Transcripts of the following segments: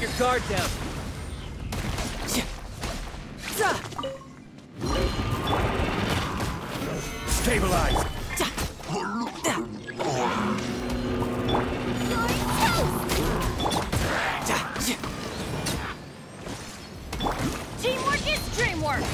let your guard down. Stabilize. Teamwork is dreamwork.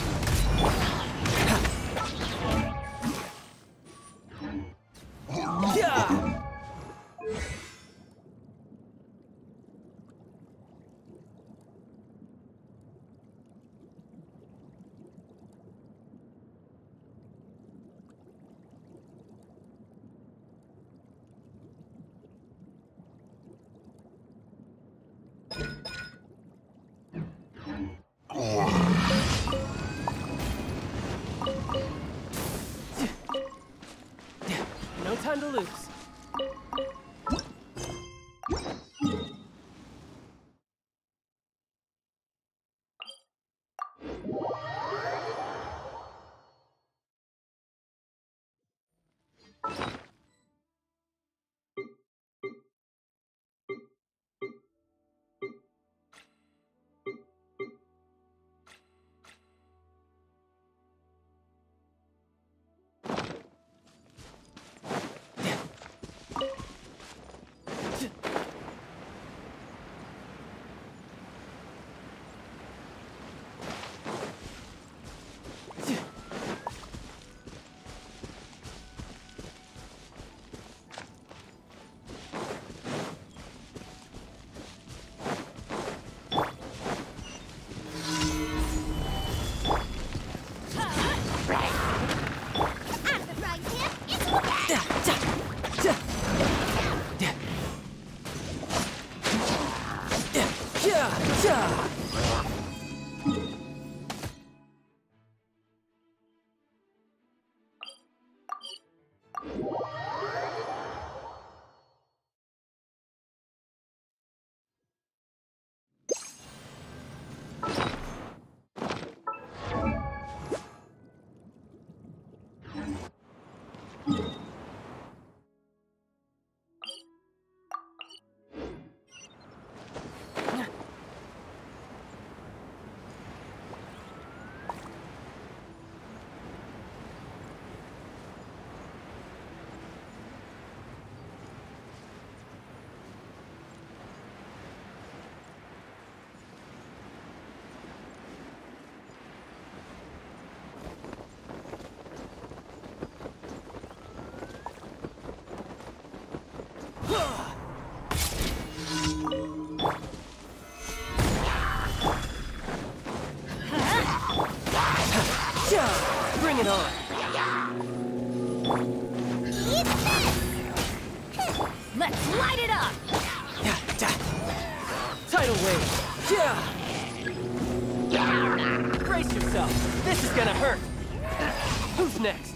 Bring it on. Eat this! Let's light it up. Tidal wave. Brace yourself. This is gonna hurt. Who's next?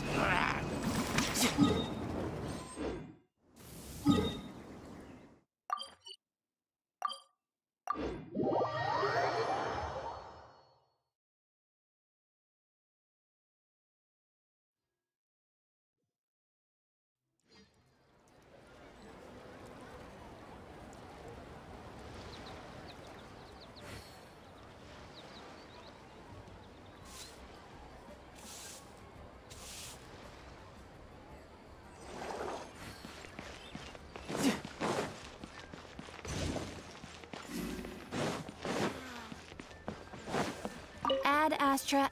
Astra,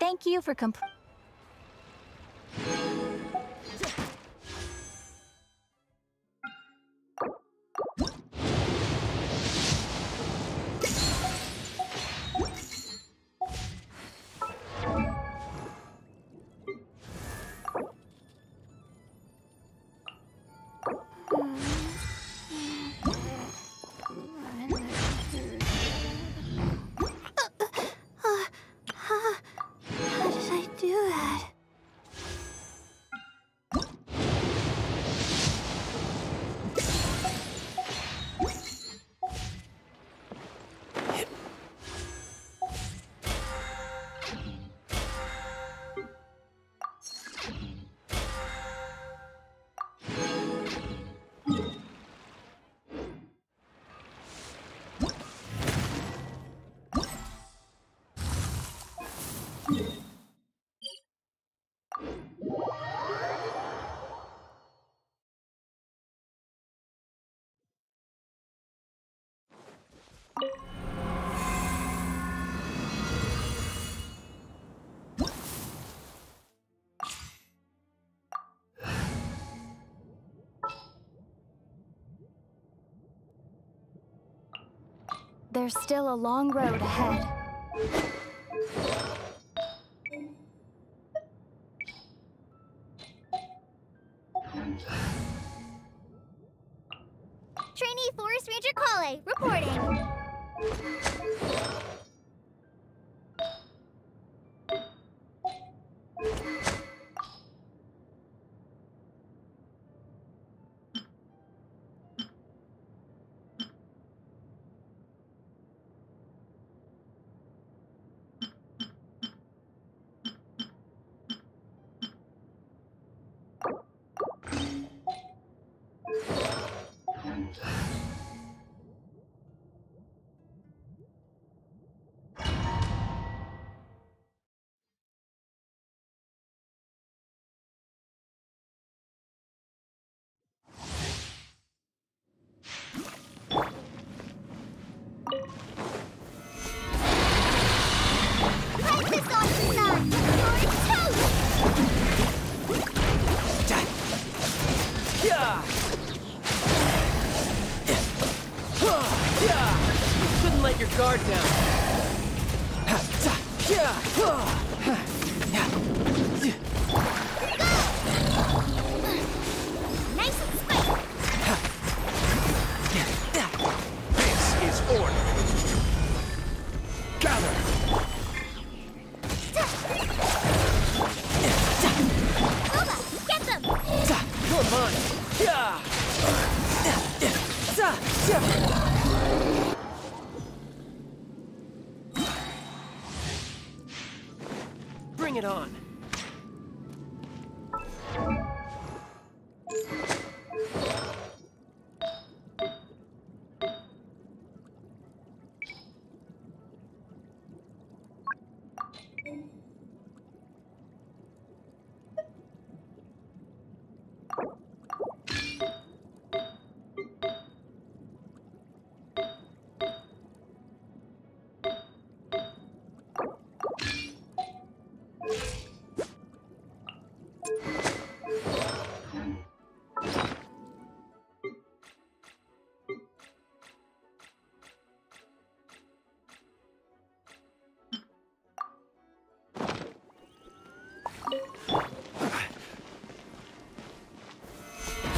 thank you for completing. What did I do? There's still a long road ahead. Trainee Forest Ranger Kale, reporting. Bring it on.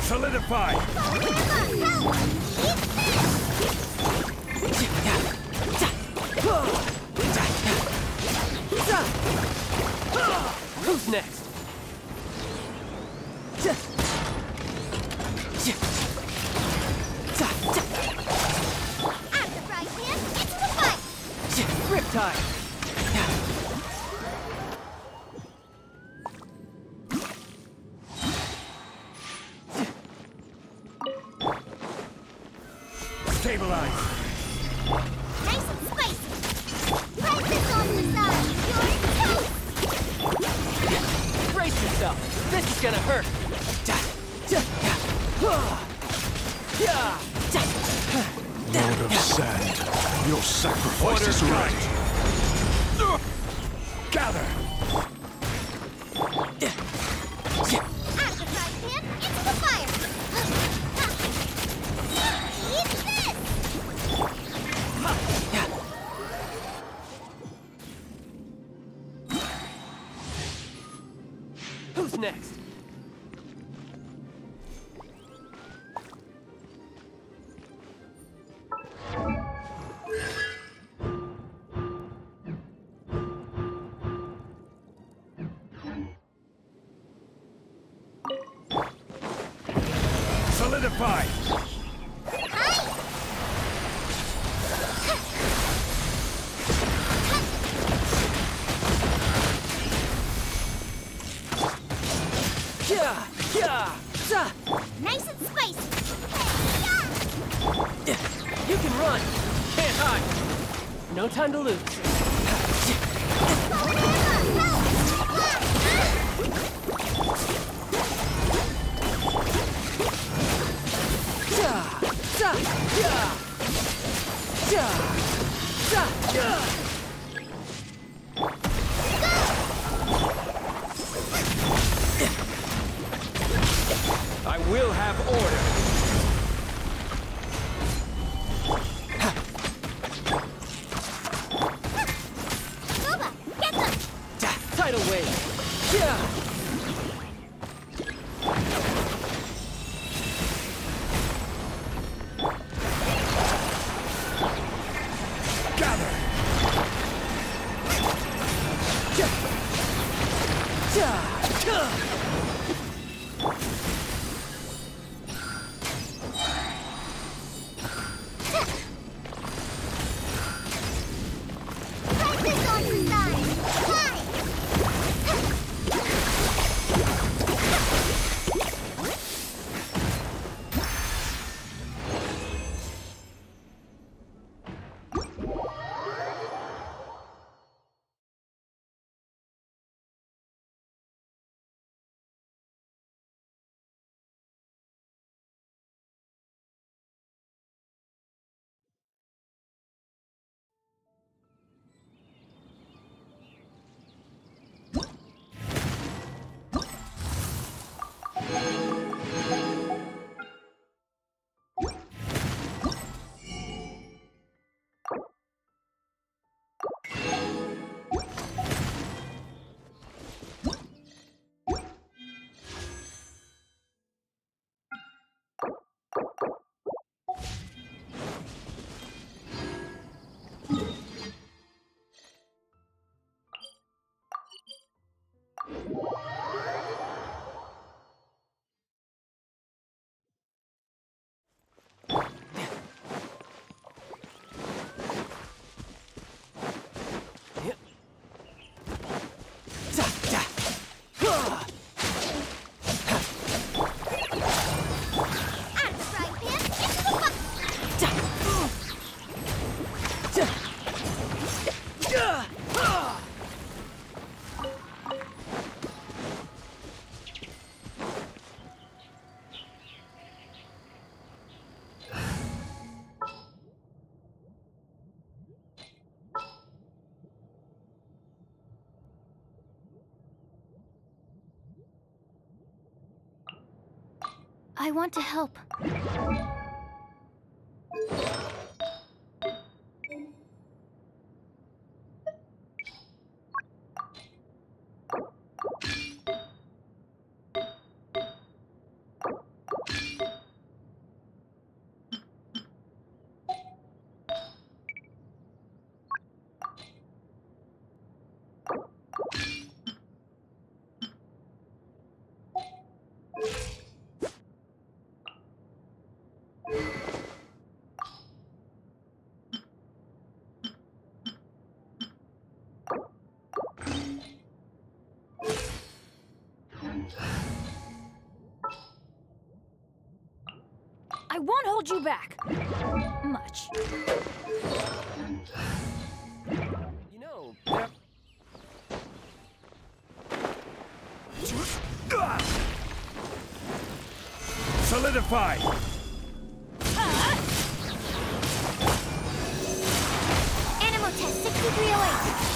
Solidify! Who's next? After right hand, into the fight! Riptide! Time to lose. I will have order. I want to help. I won't hold you back much. You know, solidify. Anemo test 6308.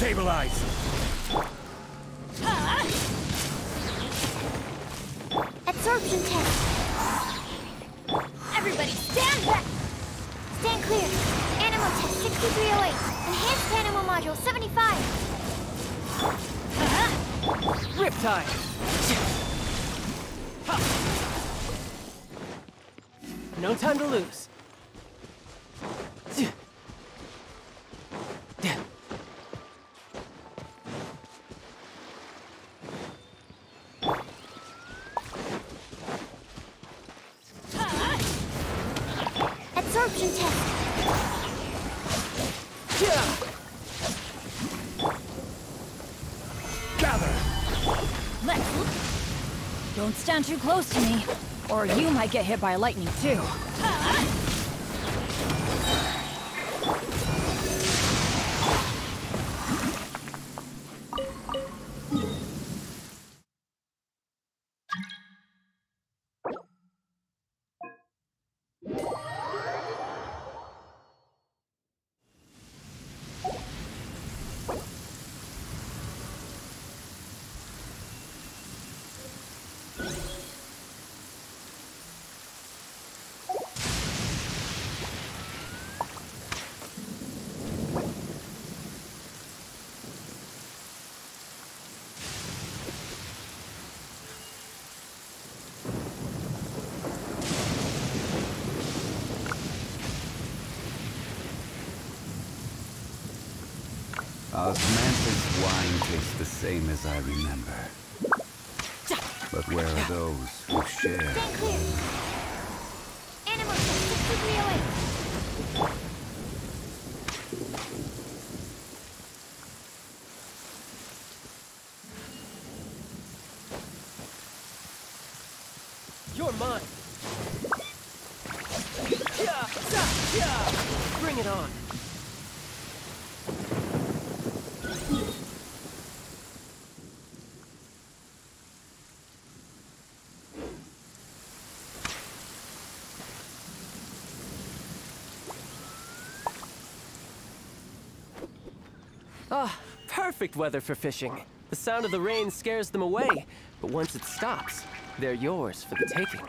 Stabilize. Absorption test. Everybody stand back. Stand clear. Anemo test 6308. Enhanced Anemo module 75. Riptide. No time to lose. Don't stand too close to me, or you might get hit by lightning too. Osmanthus wine tastes the same as I remember. But where are those who share? Stand clear. Anemo test 6308. Ah, perfect weather for fishing. The sound of the rain scares them away, but once it stops, they're yours for the taking.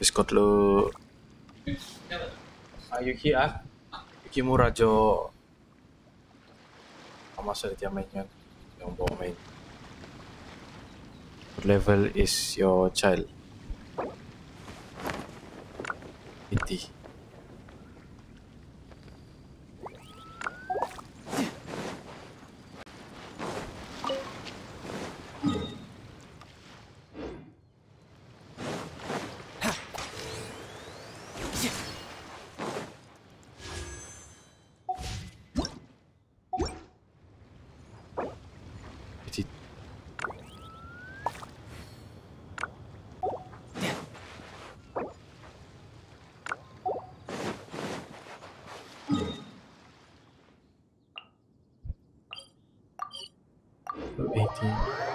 Biscot loo. Iki Murajo. Masa dia mainnya yang bawa main. What level is your child? 80. Okay.